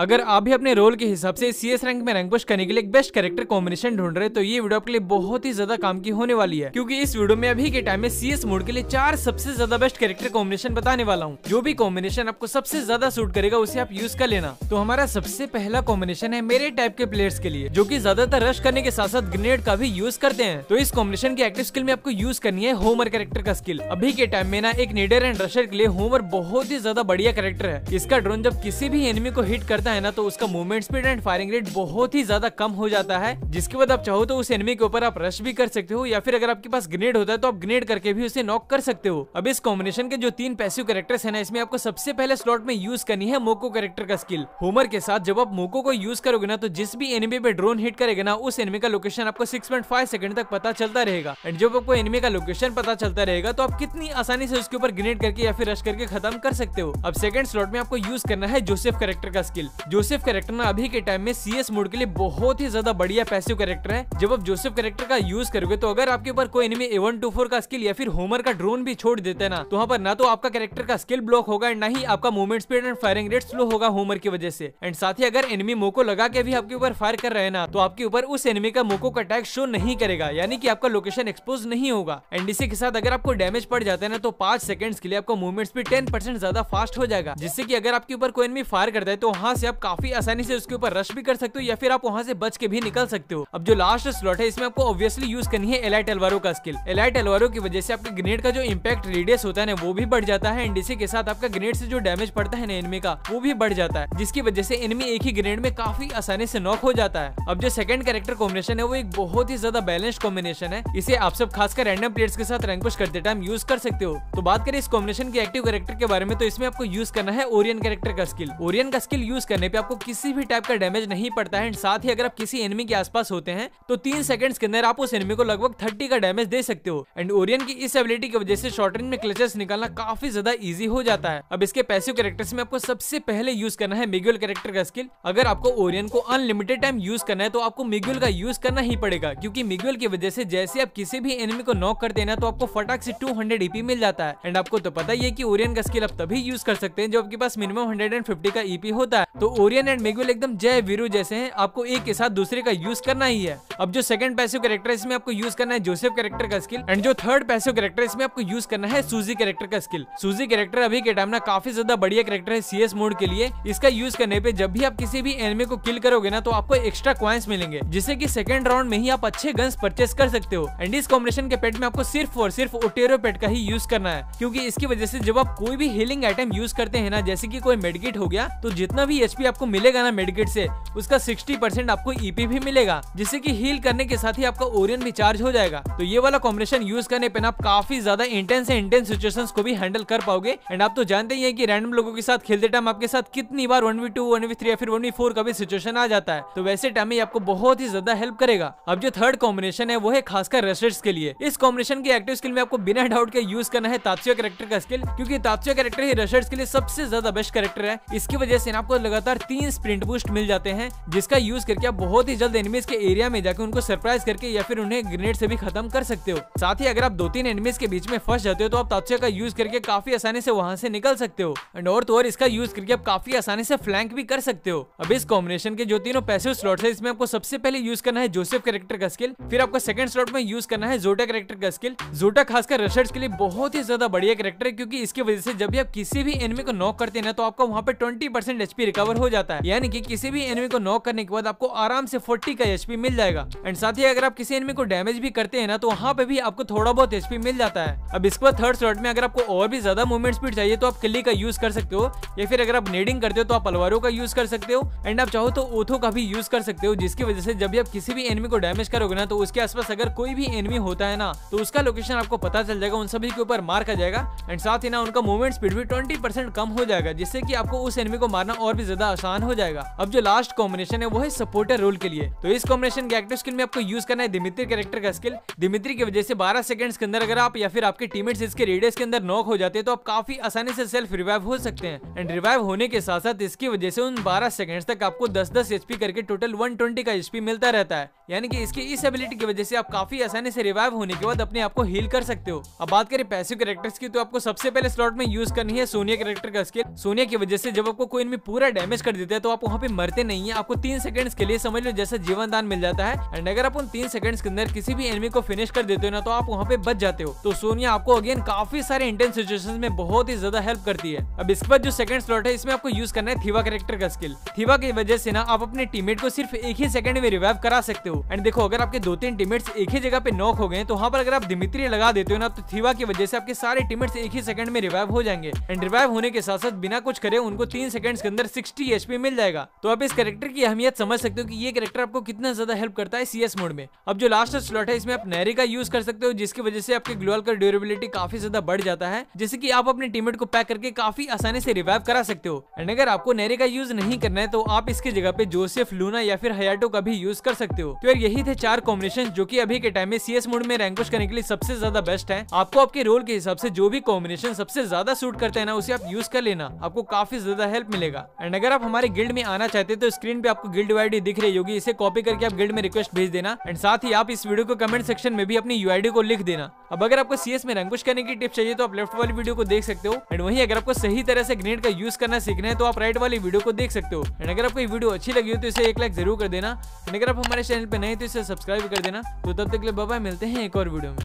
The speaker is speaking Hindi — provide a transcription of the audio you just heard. अगर आप भी अपने रोल के हिसाब से सीएस रैंक में रैंक पुश करने के लिए बेस्ट कैरेक्टर कॉम्बिनेशन ढूंढ रहे हैं तो ये वीडियो आपके लिए बहुत ही ज्यादा काम की होने वाली है, क्योंकि इस वीडियो में अभी के टाइम में सीएस मोड के लिए 4 सबसे ज्यादा बेस्ट कैरेक्टर कॉम्बिनेशन बताने वाला हूँ। जो भी कॉम्बिनेशन आपको सबसे ज्यादा सूट करेगा उसे आप यूज कर लेना। तो हमारा सबसे पहला कॉम्बिनेशन है मेरे टाइप के प्लेयर्स के लिए, जो की ज्यादातर रश करने के साथ साथ ग्रेनेड का भी यूज करते हैं। तो इस कॉम्बिनेशन की एक्टिव स्किल में आपको यूज करनी है होमर कैरेक्टर का स्किल। अभी के टाइम में ना एक नीडर एंड रशर के लिए होमर बहुत ही ज्यादा बढ़िया कैरेक्टर है। इसका ड्रोन जब किसी भी एनिमी को हिट है ना तो उसका movement speed and firing rate बहुत ही ज्यादा कम हो जाता है, जिसके बाद आप चाहो तो उस एनिमी के ऊपर आप रश भी कर सकते हो या फिर अगर आपके पास ग्रेनेड होता है तो आप ग्रेनेड करके भी उसे नॉक कर सकते हो। अब इस कॉम्बिनेशन के जो 3 पैसिव कैरेक्टर्स है ना, इसमें आपको सबसे पहले स्लॉट में यूज करनी है मोको कैरेक्टर का स्किल। होमर के साथ जब आप मोको को यूज करोगे ना तो जिस भी एनिमी पे ड्रोन हिट करेगा ना उस एनिमी का लोकेशन आपको 6.5 सेकंड तक पता चलता रहेगा। एंड जब आपको एनिमी का लोकेशन पता चलता रहेगा तो आप कितनी आसानी से उसके ऊपर ग्रेनेड करके या फिर रश करके खत्म कर सकते हो। अब सेकंड स्लॉट में आपको यूज करना है जोसेफ कैरेक्टर का स्किल। जोसेफ कैरेक्टर ना अभी के टाइम में सीएस मोड के लिए बहुत ही ज्यादा बढ़िया पैसिव कैरेक्टर है। जब आप जोसेफ कैरेक्टर का यूज करोगे तो अगर आपके ऊपर कोई एनिमी A124 का स्किल या फिर होमर का ड्रोन भी छोड़ देता है ना तो वहाँ पर ना तो आपका कैरेक्टर का स्किल ब्लॉक होगा एंड ना ही आपका movement speed and firing rate slow होगा होमर की वजह से। एंड साथ ही अगर एनिमी मोको लगा के भी आपके ऊपर फायर कर रहे ना तो आपके ऊपर उस एनिमी का मोको का अटैक शो नहीं करेगा, यानी कि आपका लोकेशन एक्सपोज नहीं होगा। एंड इसी के साथ अगर आपको डैमेज पड़ जाता है ना तो 5 सेकंड के लिए आपका मूवमेंट स्पीड 10% ज्यादा फास्ट हो जाएगा, जिससे की अगर आपके ऊपर कोई एनिमी फायर करता है तो वहाँ से आप काफी आसानी से उसके ऊपर रश भी कर सकते हो या फिर आप वहाँ से बच के भी निकल सकते हो। अब जो लास्ट स्लॉट है इसमें आपको ऑब्वियसली यूज करनी है एलाइट एल्वारो का स्किल। एलाइट एल्वारो की वजह से आपके ग्रेनेड का जो इंपैक्ट रेडियस होता है ना वो भी बढ़ जाता है एंड इसी के साथ आपका ग्रेनेड से जो डैमेज पड़ता है ना एनिमी का वो भी बढ़ जाता है, जिसकी वजह से एनिमी एक ही ग्रेनेड में काफी आसानी से नॉक हो जाता है। अब जो सेकंड कैरेक्टर कॉम्बिनेशन है वो एक बहुत ही ज्यादा बैलेंस्ड कॉम्बिनेशन है। इसे आप सब खासकर रैंडम प्लेयर्स के साथ रैंक पुश करते टाइम यूज कर सकते हो। तो बात करें इस कॉम्बिनेशन के एक्टिव कैरेक्टर के बारे में तो इसमें आपको यूज करना है ओरियन कैरेक्टर का स्किल। ओरियन का स्किल यूज करने पे आपको किसी भी टाइप का डैमेज नहीं पड़ता है एंड साथ ही अगर आप किसी एनिमी के आसपास होते हैं तो 3 सेकंड के अंदर आप उस एनिमी को लगभग 30 का डैमेज दे सकते हो। एंड ओरियन की इस एबिलिटी की वजह से शॉर्ट रेंज में क्लचेस निकालना काफी ज्यादा इजी हो जाता है। अब इसके पैसिव कैरेक्टर्स में आपको सबसे पहले यूज करना है मिगेल कैरेक्टर का स्किल। अगर आपको ओरियन को अनलिमिटेड टाइम यूज करना है तो आपको मिगेल का यूज करना ही पड़ेगा, क्योंकि मिगेल की वजह से जैसे आप किसी भी एनिमी को नॉक करते हैं ना तो आपको फटाक से 200 ईपी मिल जाता है। एंड आपको तो पता ही है कि ओरियन का स्किल आप तभी यूज कर सकते हैं जब आपके पास मिनिमम 150 का ईपी होता है। तो ओरियन एंड मिगेल एकदम जय वीरू जैसे हैं, आपको एक के साथ दूसरे का यूज करना ही है। अब जो सेकंड पैसिव कैरेक्टर है इसमें आपको यूज करना है जोसेफ कैरेक्टर का स्किल। एंड जो थर्ड पैसिव कैरेक्टर इसमें आपको यूज करना है सूजी कैरेक्टर का स्किल। सूजी कैरेक्टर अभी के टाइम ना काफी ज्यादा बढ़िया कैरेक्टर है सीएस मोड के लिए। इसका यूज करने पे जब भी आप किसी भी एनिमी को किल करोगे ना तो आपको एक्स्ट्रा कॉइंस मिलेंगे, जिससे की सेकंड राउंड में ही आप अच्छे गन्स परचेस कर सकते हो। एंड इस कॉम्बिनेशन के पेट में आपको सिर्फ और सिर्फ ओटेरो पेट का ही यूज करना है, क्योंकि इसकी वजह से जब आप कोई भी हीलिंग आइटम यूज करते हैं ना जैसे की कोई मेडकिट हो गया तो जितना भी एचपी आपको मिलेगा ना मेडिकेट से उसका 60% आपको ईपी भी मिलेगा, जिससे कि हील करने के साथ ही आपका ओरियन भी चार्ज हो जाएगा। तो ये वाला कॉम्बिनेशन यूज करने पे ना आप काफी ज्यादा इंटेंस से इंटेंस सिचुएशंस को भी हैंडल कर पाओगे। एंड आप तो जानते ही हैं कि रैंडम लोगों के साथ खेलते टाइम आपके साथ कितनी बार 1v2 1v3 या फिर 1v4 का भी सिचुएशन आ जाता है, तो वैसे टाइम में आपको बहुत ही ज्यादा हेल्प करेगा। अब जो थर्ड कॉम्बिनेशन है वो है खासकर रशर्स के लिए। इस कॉम्बिनेशन की एक्टिव स्किल में आपको बिना डाउट के यूज करना है तात्सुया कैरेक्टर का स्किल, क्योंकि तात्सुया कैरेक्टर ही रशर्स के लिए सबसे ज्यादा बेस्ट कैरेक्टर है। इसकी वजह से आपको लगातार 3 स्प्रिंट बूस्ट मिल जाते हैं, जिसका यूज करके आप बहुत ही जल्द एनिमीज के एरिया में जाकर उनको सरप्राइज करके या फिर उन्हें ग्रेनेड से भी खत्म कर सकते हो। साथ ही अगर आप 2-3 एनिमीज के बीच में फंस जाते हो तो आप तात्सुया का यूज करके काफी आसानी से वहां से निकल सकते हो। एंड और इसका यूज करके आप काफी आसानी से फ्लैंक भी कर सकते हो। अब इस कॉम्बिनेशन के जो 3 पैसिव स्लॉट है इसमें आपको सबसे पहले यूज करना है जोसेफ कैरेक्टर का स्किल। फिर आपको सेकंड स्लॉट में यूज करना है जोटा कैरेक्टर का स्किल। जोटा खासकर रशर्स के लिए बहुत ही ज्यादा बढ़िया कैरेक्टर है, क्योंकि इसकी वजह से जब भी आप किसी भी एनिमी को नॉक करते हैं ना तो आपका वहाँ पे 20% एचपी रिकवर हो जाता है, यानी कि किसी भी एनिमी को नॉक करने के बाद आपको आराम से 40 का एचपी मिल जाएगा। एंड साथ ही अगर आप किसी एनिमी को डैमेज भी करते हैं ना तो वहाँ पे भी आपको थोड़ा बहुत एचपी मिल जाता है। अब इसके बाद थर्ड स्लॉट में अगर आपको और भी ज्यादा मूवमेंट स्पीड चाहिए तो आप किल्ली का यूज कर सकते हो, या फिर अगर आप नेडिंग करते हो तो आप अलवारो का यूज कर सकते हो। एंड आप चाहो तो ओथो का भी यूज कर सकते हो, जिसकी वजह से जब भी आप किसी भी एनिमी को डैमेज करोगे ना तो उसके आसपास अगर कोई भी एनिमी होता है ना तो उसका लोकेशन आपको पता चल जाएगा, उन सभी के ऊपर मार कर जाएगा। एंड साथ ही ना उनका मूवमेंट स्पीड भी 20% कम हो जाएगा, जिससे की आपको उस एनिमी को मारना और भी ज्यादा आसान हो जाएगा। अब जो लास्ट कॉम्बिनेशन है वो है सपोर्टर रोल के लिए। तो इस कॉम्बिनेशन के एक्टिव स्किल में आपको यूज करना है दिमित्री कैरेक्टर का स्किल। दिमित्री की वजह से 12 सेकंड्स के अंदर अगर आप या फिर आपके टीममेट्स इसके रेडियस के अंदर नॉक हो जाते हैं तो आप काफी आसानी से सेल्फ रिवाइव हो सकते हैं। एंड रिवाइव होने के साथ साथ इसकी वजह से उन 12 सेकंड तक आपको 10-10 एचपी करके टोटल 120 का एचपी मिलता रहता है, यानी कि इसकी इस एबिलिटी की वजह से आप काफी आसानी से रिवाइव होने के बाद अपने आप को हील कर सकते हो। अब बात करें पैसिव कैरेक्टर्स की तो आपको सबसे पहले स्लॉट में यूज करनी है सोनिया कैरेक्टर का स्किल। सोनिया की वजह से जब आपको कोई एनिमी पूरा डैमेज कर देते हैं तो आप वहाँ पे मरते नहीं है, आपको 3 सेकंड के लिए समझ लो जैसा जीवन दान मिल जाता है। एंड अगर आप उन 3 सेकंड के अंदर किसी भी एनिमी को फिनिश कर देते हो ना तो आप वहाँ पे बच जाते हो। तो सोनिया आपको अगेन काफी सारे इंटेंस सिचुएशन में बहुत ही ज्यादा हेल्प करती है। अब इसके बाद जो सेकंड स्लॉट है इसमें आपको यूज करना है थीवा कैरेक्टर का स्किल। थीवा की वजह से ना आप अपने टीममेट को सिर्फ 1 ही सेकंड में रिवाइव करा सकते हो। एंड देखो अगर आपके 2-3 टीममेट्स एक ही जगह पे नॉक हो गए तो वहाँ पर अगर आप दिमित्री लगा देते हो ना तो थीवा की वजह से आपके सारे टीममेट्स 1 ही सेकंड में रिवाइव हो जाएंगे। एंड रिवाइव होने के साथ साथ बिना कुछ करे उनको 3 सेकंड के अंदर 60 HP मिल जाएगा। तो आप इस कैरेक्टर की अहमियत समझ सकते हो कि ये कैरेक्टर आपको कितना ज्यादा हेल्प करता है सीएस मोड में। अब जो लास्ट स्लॉट है इसमें आप नेरी का यूज कर सकते हो जिसकी वजह से आपके ग्लोअल का ड्यूरेबिलिटी काफी ज्यादा बढ़ जाता है, जैसे कि आप अपने टीममेट को पैक करके काफी आसानी से रिवाइव करा सकते हो। एंड अगर आपको नेरी का यूज नहीं करना है तो आप इसकी जगह पे जोसेफ, फ्लूना या फिर हयाटो का भी यूज कर सकते हो। तो यार यही थे 4 कॉम्बिनेशन जो कि अभी के टाइम में सीएस मोड में रैंक पुश करने के लिए सबसे ज्यादा बेस्ट है। आपको आपके रोल के हिसाब से जो भी कॉम्बिनेशन सबसे ज्यादा सूट करता है ना उसे आप यूज कर लेना, आपको काफी ज्यादा हेल्प मिलेगा। एंड अगर आप हमारे गिल्ड में आना चाहते हैं तो स्क्रीन पे आपको गिल्ड यूआईडी दिख रही होगी, इसे कॉपी करके आप गिल्ड में रिक्वेस्ट भेज देना। एंड साथ ही आप इस वीडियो को कमेंट सेक्शन में भी अपनी यूआईडी को लिख देना। अब अगर आपको सीएस में रैंक पुश करने की टिप्स चाहिए तो आप लेफ्ट वाली वीडियो को देख सकते हो। एंड वहीं अगर आपको सही तरह से ग्रेनेड का यूज करना सीखना है तो आप राइट वाली वीडियो को देख सकते हो। एंड अगर आपको ये वीडियो अच्छी लगी हो तो इसे 1 लाइक जरूर कर देना। एंड अगर आप हमारे चैनल पे नए तो इसे सब्सक्राइब कर देना। तो तब तक के लिए बाय बाय, मिलते हैं एक और वीडियो में।